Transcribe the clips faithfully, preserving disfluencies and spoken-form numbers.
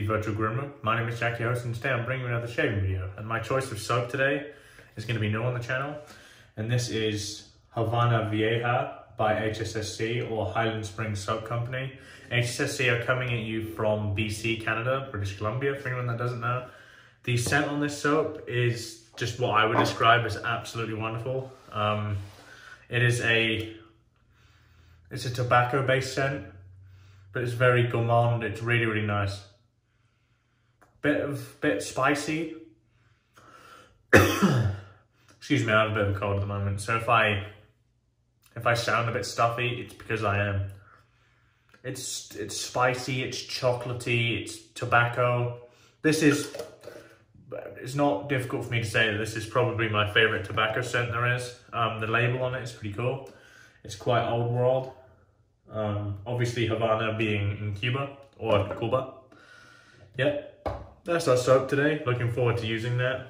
the Virtual Groom Room. My name is Jackie Host, and today I'm bringing you another shaving video. And my choice of soap today is going to be new on the channel, and this is Havana Vieja by H S S C, or Highland Springs Soap Company. H S S C are coming at you from B C, Canada, British Columbia, for anyone that doesn't know. The scent on this soap is just what I would describe as absolutely wonderful. Um, it is a, it's a tobacco-based scent, but it's very gourmand. It's really, really nice. Bit of, bit spicy. Excuse me, I have a bit of a cold at the moment. So if I, if I sound a bit stuffy, it's because I am. It's, it's spicy, it's chocolatey, it's tobacco. This is, it's not difficult for me to say that this is probably my favorite tobacco scent there is. Um, the label on it is pretty cool. It's quite old world. Um, obviously Havana being in Cuba, or Cuba. Yep, that's our soap today. Looking forward to using that.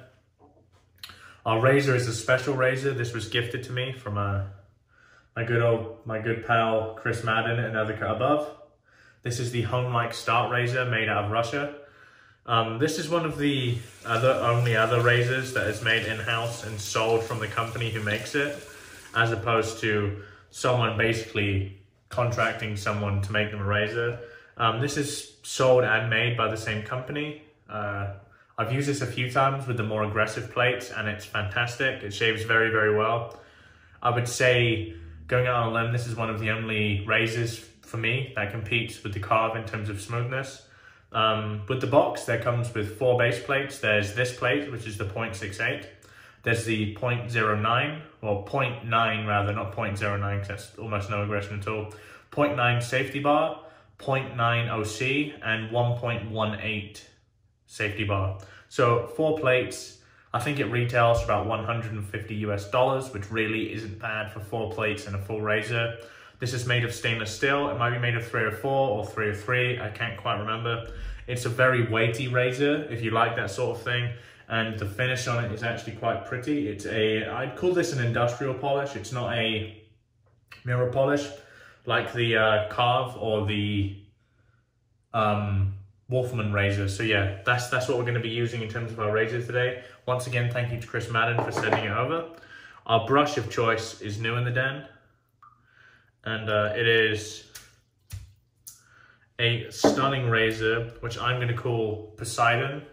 Our razor is a special razor. This was gifted to me from uh, my good old, my good pal, Chris Madden and Other Cut Above. This is the Homelike Start Razor made out of Russia. Um, this is one of the other, only other razors that is made in-house and sold from the company who makes it, as opposed to someone basically contracting someone to make them a razor. Um, this is sold and made by the same company. Uh, I've used this a few times with the more aggressive plates, and it's fantastic. It shaves very, very well. I would say, going out on a limb, this is one of the only razors for me that competes with the Carve in terms of smoothness. Um, with the box, that comes with four base plates. There's this plate, which is the point six eight. There's the point zero nine, or point nine rather, not point zero nine, because that's almost no aggression at all. point nine safety bar, point nine O C, and one point one eight safety bar. So four plates. I think it retails for about one hundred fifty US dollars, which really isn't bad for four plates and a full razor. This is made of stainless steel. It might be made of three oh four or three oh three, I can't quite remember. It's a very weighty razor, if you like that sort of thing. And the finish on it is actually quite pretty. It's a, I'd call this an industrial polish. It's not a mirror polish like the uh, Carve or the um, Wolfman razor. So yeah, that's that's what we're gonna be using in terms of our razor today. Once again, thank you to Chris Madden for sending it over. Our brush of choice is new in the den. And uh, it is a stunning razor, which I'm gonna call Poseidon.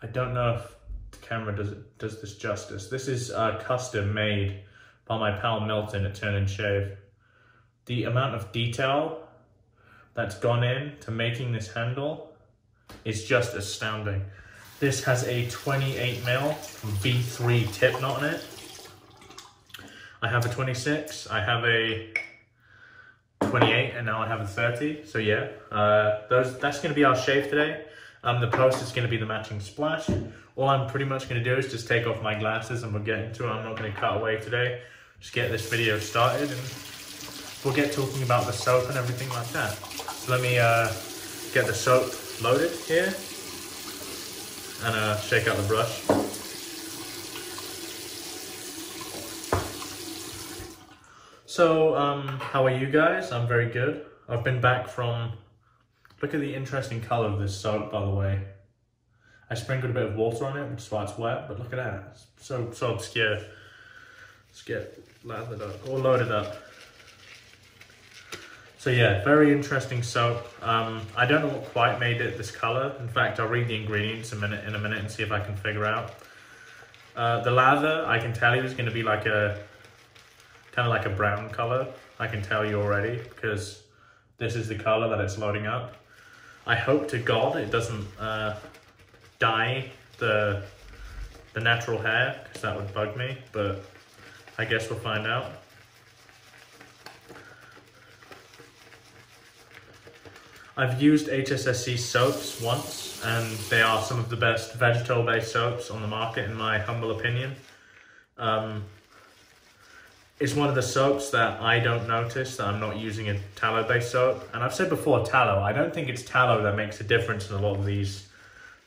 I don't know if the camera does does this justice. This is uh, custom made by my pal Milton at Turn N Shave. The amount of detail that's gone in to making this handle is just astounding. This has a twenty-eight mil V three tip knot on it. I have a twenty-six, I have a twenty-eight, and now I have a thirty. So yeah, uh, those that's gonna be our shave today. Um, the post is going to be the matching splash. All I'm pretty much going to do is just take off my glasses and we'll get into it. I'm not going to cut away today. Just get this video started and we'll get talking about the soap and everything like that. So let me uh, get the soap loaded here and uh, shake out the brush. So, um, how are you guys? I'm very good. I've been back from... Look at the interesting color of this soap, by the way. I sprinkled a bit of water on it, which is why it's wet, but look at that. It's so, so obscure. Let's get lathered up, or loaded up. So yeah, very interesting soap. Um, I don't know what quite made it this color. In fact, I'll read the ingredients a minute, in a minute and see if I can figure out. Uh, the lather, I can tell you, is gonna be like a, kind of like a brown color. I can tell you already, because this is the color that it's loading up. I hope to God it doesn't uh, dye the the natural hair, because that would bug me, but I guess we'll find out. I've used H S S C soaps once, and they are some of the best vegetable-based soaps on the market, in my humble opinion. Um, It's one of the soaps that I don't notice that I'm not using a tallow-based soap. And I've said before, tallow. I don't think it's tallow that makes a difference in a lot of these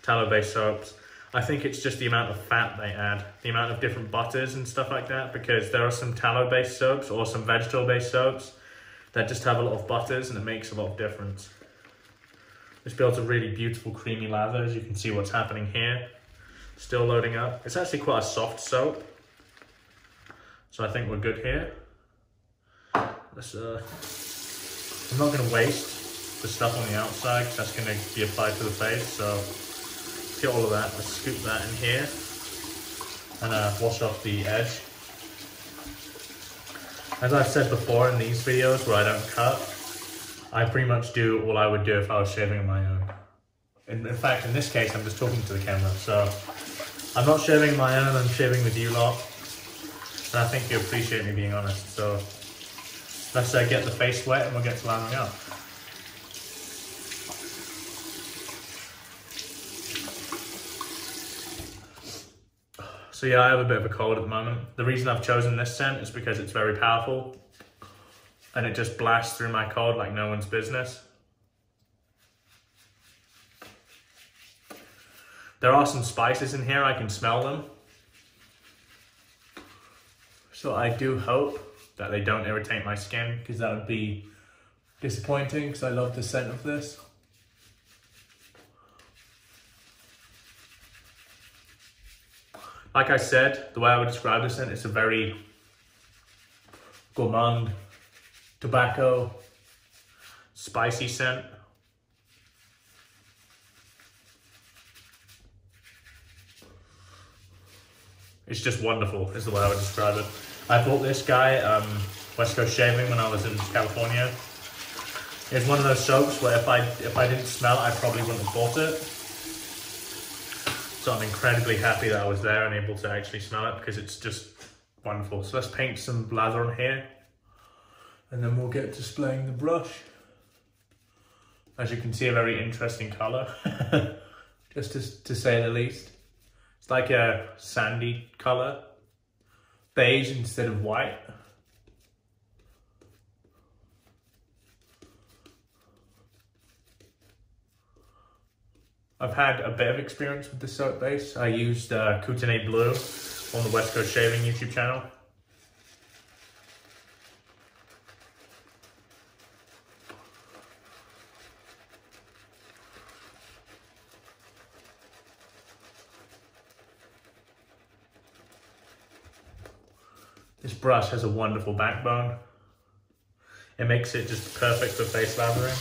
tallow-based soaps. I think it's just the amount of fat they add, the amount of different butters and stuff like that, because there are some tallow-based soaps or some vegetable-based soaps that just have a lot of butters and it makes a lot of difference. This builds a really beautiful creamy lather, as you can see what's happening here. Still loading up. It's actually quite a soft soap, so I think we're good here. Let's, uh, I'm not going to waste the stuff on the outside because that's going to be applied to the face, so let's get all of that. Let's scoop that in here and uh, wash off the edge. As I've said before in these videos where I don't cut, I pretty much do what I would do if I was shaving on my own. In, in fact, in this case, I'm just talking to the camera, so I'm not shaving my own, I'm shaving with you lot. And I think you appreciate me being honest, so let's uh, get the face wet and we'll get to lathering up. So yeah, I have a bit of a cold at the moment. The reason I've chosen this scent is because it's very powerful and it just blasts through my cold like no one's business. There are some spices in here, I can smell them. So I do hope that they don't irritate my skin because that would be disappointing because I love the scent of this. Like I said, the way I would describe this scent, it's a very gourmand, tobacco, spicy scent. It's just wonderful, is the way I would describe it. I bought this guy, um, West Coast Shaving, when I was in California. It's one of those soaps where if I, if I didn't smell it, I probably wouldn't have bought it. So I'm incredibly happy that I was there and able to actually smell it because it's just wonderful. So let's paint some lather on here and then we'll get displaying the brush. As you can see, a very interesting color, just to, to say the least. It's like a sandy color, beige instead of white. I've had a bit of experience with the soap base. I used uh, Kootenai Blue on the West Coast Shaving YouTube channel. This brush has a wonderful backbone. It makes it just perfect for face lathering.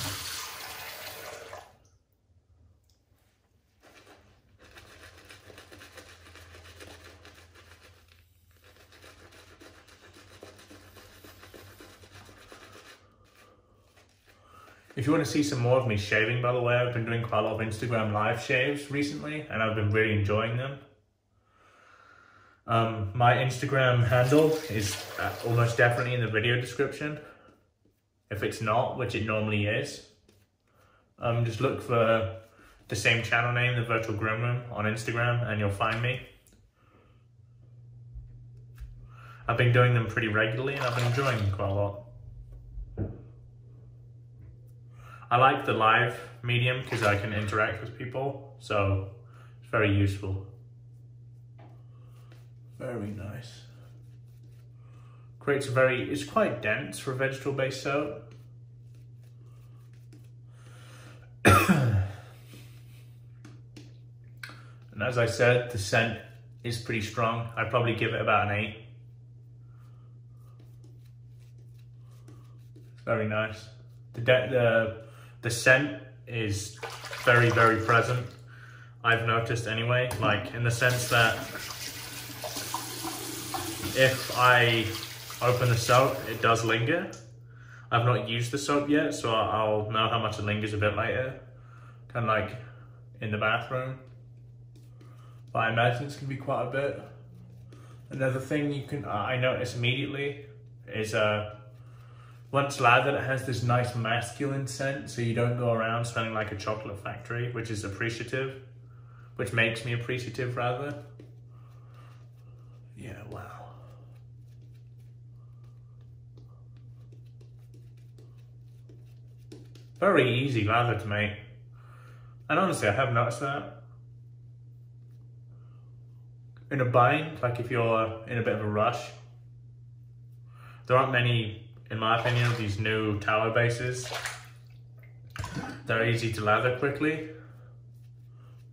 If you want to see some more of me shaving, by the way, I've been doing quite a lot of Instagram live shaves recently and I've been really enjoying them. Um, my Instagram handle is almost definitely in the video description. If it's not, which it normally is, um, just look for the same channel name, the Virtual Groom Room, on Instagram and you'll find me. I've been doing them pretty regularly and I've been enjoying them quite a lot. I like the live medium because I can interact with people, so it's very useful. Very nice. Creates a very, it's quite dense for a vegetable-based soap. And as I said, the scent is pretty strong. I'd probably give it about an eight. It's very nice. The, the The scent is very, very present, I've noticed anyway, like in the sense that if I open the soap, it does linger. I've not used the soap yet, so I'll know how much it lingers a bit later, kind of like in the bathroom. But I imagine it's going to be quite a bit. Another thing you can I notice immediately is uh, once lathered, it has this nice masculine scent, so you don't go around smelling like a chocolate factory, which is appreciative, which makes me appreciative rather. Yeah, wow. Very easy lather to make. And honestly, I have noticed that. In a bind, like if you're in a bit of a rush, there aren't many, in my opinion, these new tower bases. They're easy to lather quickly.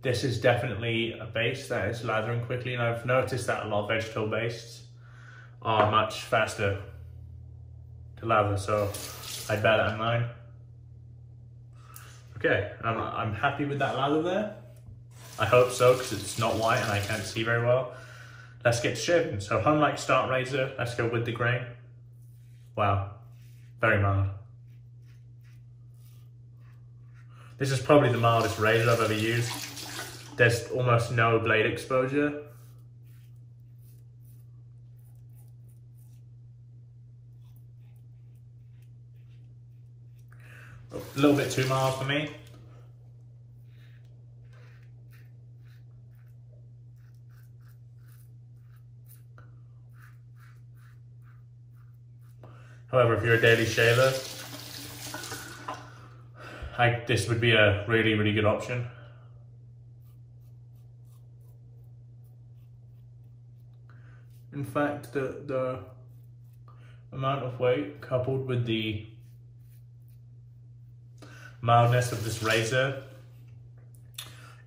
This is definitely a base that is lathering quickly, and I've noticed that a lot of vegetable bases are much faster to lather, so I'd bet that on mine. Okay, I'm, I'm happy with that lather there. I hope so, because it's not white and I can't see very well. Let's get shaving. So Homelike Start Razor, let's go with the grain. Wow, very mild. This is probably the mildest razor I've ever used. There's almost no blade exposure. A little bit too mild for me. However, if you're a daily shaver, I, this would be a really, really good option. In fact, the, the amount of weight coupled with the mildness of this razor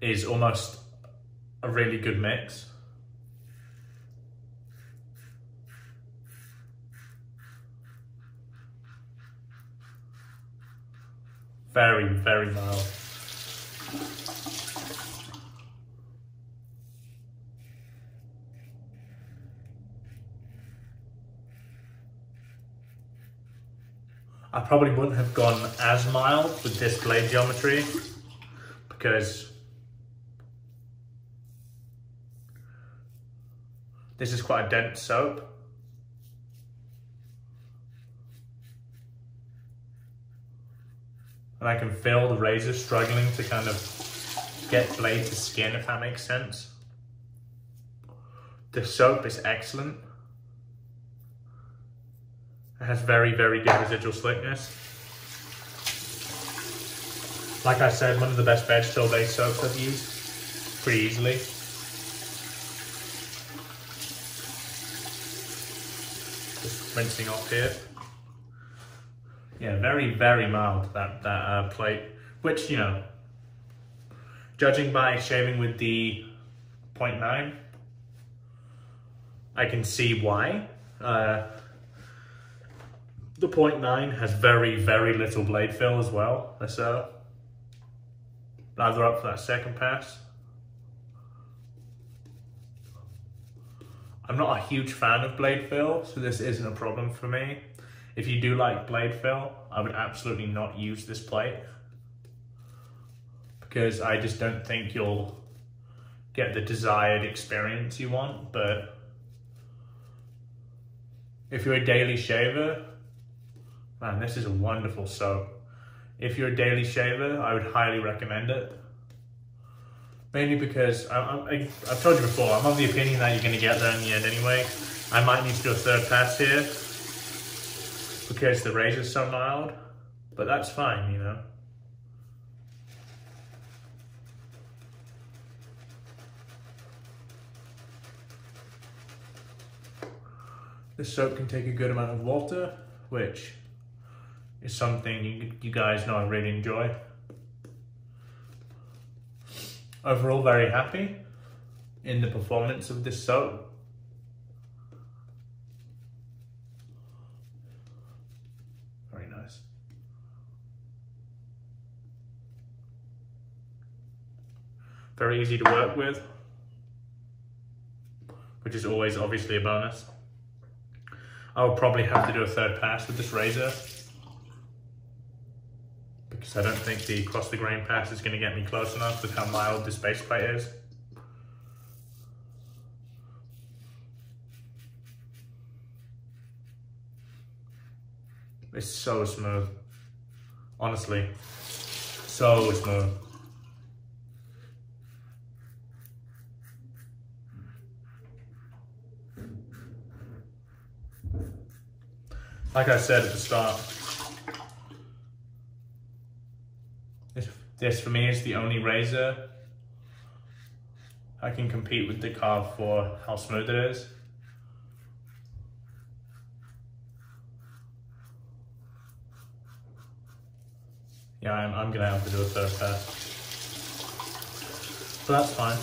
is almost a really good mix. Very, very mild. I probably wouldn't have gone as mild with this blade geometry because this is quite a dense soap. And I can feel the razor struggling to kind of get blade to skin, if that makes sense. The soap is excellent. It has very, very good residual slickness. Like I said, one of the best vegetable based soaps I've used, pretty easily. Just rinsing off here. Yeah, very, very mild, that, that uh, plate, which, you know, judging by shaving with the point nine, I can see why. Uh, the point nine has very, very little blade fill as well, so lather up for that second pass. I'm not a huge fan of blade fill, so this isn't a problem for me. If you do like blade fill, I would absolutely not use this plate because I just don't think you'll get the desired experience you want. But if you're a daily shaver, man, this is a wonderful soap. If you're a daily shaver, I would highly recommend it. Mainly because I, I, I've told you before, I'm of the opinion that you're going to get there in the end anyway. I might need to do a third pass here, because the razor's so mild, but that's fine, you know. This soap can take a good amount of water, which is something you, you guys know I really enjoy. Overall, very happy in the performance of this soap. Very easy to work with, which is always obviously a bonus. I will probably have to do a third pass with this razor because I don't think the cross the grain pass is going to get me close enough with how mild this base plate is. It's so smooth, honestly, so smooth. Like I said at the start, this, this for me is the only razor I can compete with the DeKar for how smooth it is. Yeah, I'm, I'm gonna have to do a first pass. But that's fine.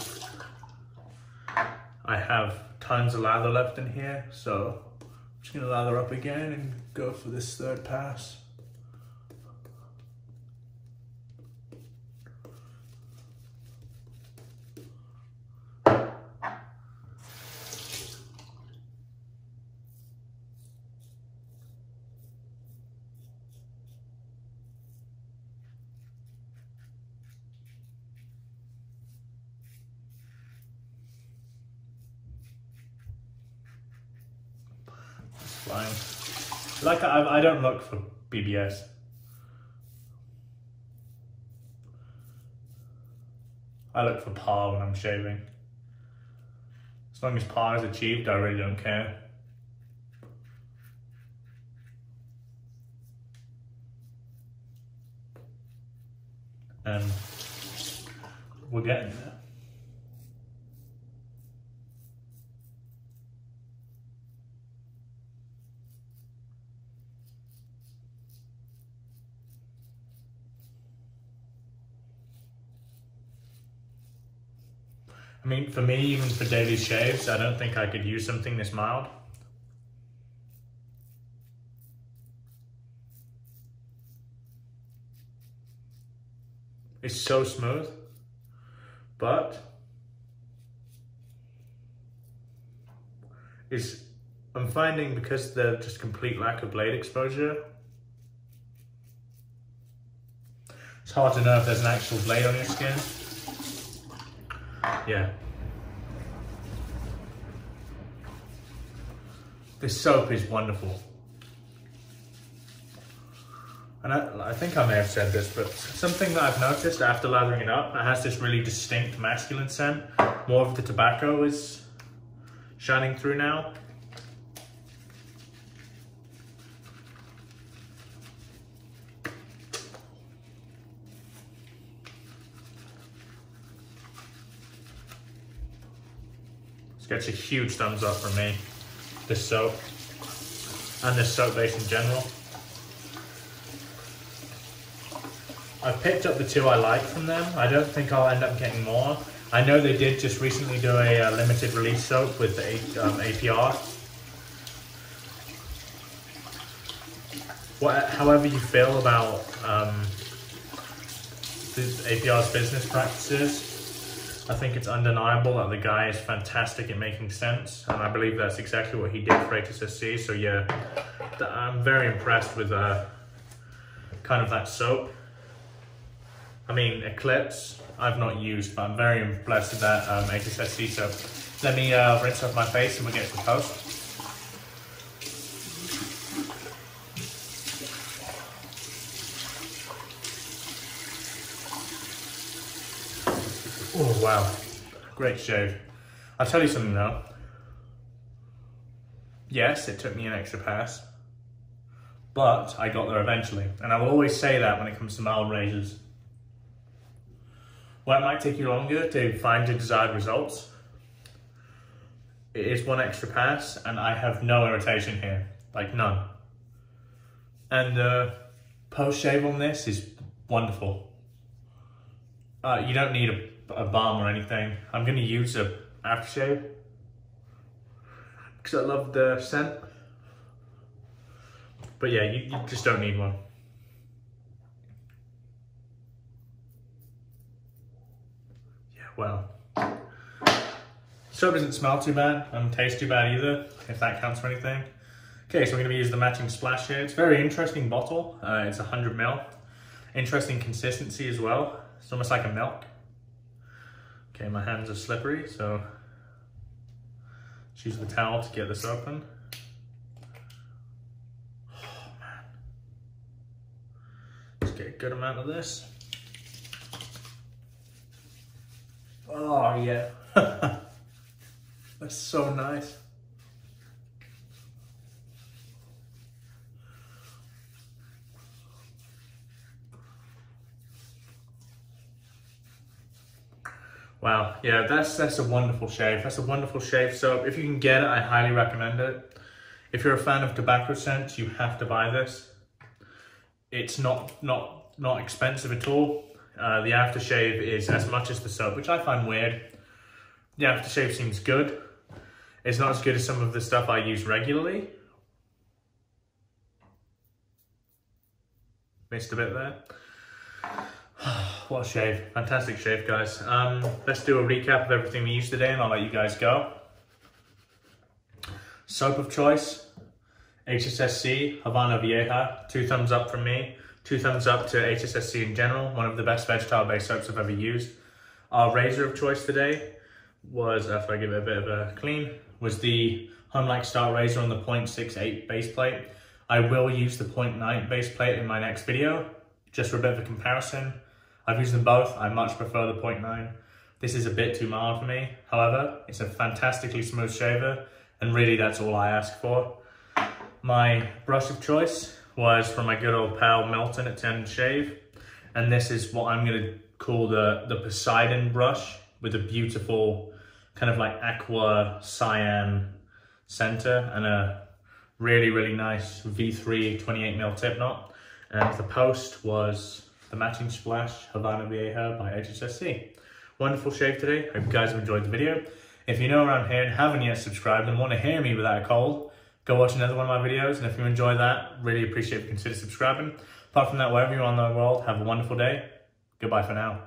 I have tons of lather left in here, so I'm just gonna lather up again and go for this third pass. Like, I, I don't look for B B S. I look for par when I'm shaving. As long as par is achieved, I really don't care. And we're getting there. I mean, for me, even for daily shaves, I don't think I could use something this mild. It's so smooth, but it's, I'm finding because the just complete lack of blade exposure, it's hard to know if there's an actual blade on your skin. Yeah. This soap is wonderful. And I, I think I may have said this, but something that I've noticed after lathering it up, it has this really distinct masculine scent. More of the tobacco is shining through now. Gets a huge thumbs up from me, this soap, and this soap base in general. I've picked up the two I like from them. I don't think I'll end up getting more. I know they did just recently do a uh, limited release soap with the um, A P R. What, however you feel about um, the A P R's business practices, I think it's undeniable that the guy is fantastic at making sense, and I believe that's exactly what he did for A T S S C, so yeah, I'm very impressed with uh, kind of that soap. I mean, Eclipse, I've not used, but I'm very impressed with that um, A T S S C soap. Let me uh, rinse off my face and we'll get to the post. Oh wow, great shave. I'll tell you something though. Yes, it took me an extra pass, but I got there eventually. And I will always say that when it comes to mild razors. While it might take you longer to find your desired results, it is one extra pass and I have no irritation here, like none. And uh, post shave on this is wonderful. Uh, you don't need a a balm or anything. I'm gonna use a aftershave because I love the scent. But yeah, you, you just don't need one. Yeah, well, soap doesn't smell too bad and taste too bad either, if that counts for anything. Okay, so I'm gonna be using the matching splash here. It's a very interesting bottle. Uh, it's one hundred mil. Interesting consistency as well. It's almost like a milk. Okay, my hands are slippery, so let's use the towel to get this open. Oh man. Let's get a good amount of this. Oh yeah. That's so nice. Wow, yeah, that's that's a wonderful shave. That's a wonderful shave soap. If you can get it, I highly recommend it. If you're a fan of tobacco scents, you have to buy this. It's not not not expensive at all. Uh, the aftershave is as much as the soap, which I find weird. The aftershave seems good. It's not as good as some of the stuff I use regularly. Missed a bit there. What a shave. Fantastic shave, guys. Um, let's do a recap of everything we used today and I'll let you guys go. Soap of choice, H S S C, Havana Vieja. Two thumbs up from me. Two thumbs up to H S S C in general. One of the best vegetile-based soaps I've ever used. Our razor of choice today was, after I give it a bit of a clean, was the Homelike Start Razor on the point six eight base plate. I will use the point nine base plate in my next video, just for a bit of a comparison. I've used them both. I much prefer the point nine. This is a bit too mild for me. However, it's a fantastically smooth shaver, and really that's all I ask for. My brush of choice was from my good old pal Milton at Turn N Shave, and this is what I'm gonna call the, the Poseidon brush, with a beautiful kind of like aqua cyan center and a really, really nice V three twenty-eight mil tip knot. And the post was the matching splash Havana Vieja by H S S C. Wonderful shave today. Hope you guys have enjoyed the video. If you know around here and haven't yet subscribed and want to hear me without a cold, go watch another one of my videos. And if you enjoy that, really appreciate if you consider subscribing. Apart from that, wherever you are in the world, have a wonderful day. Goodbye for now.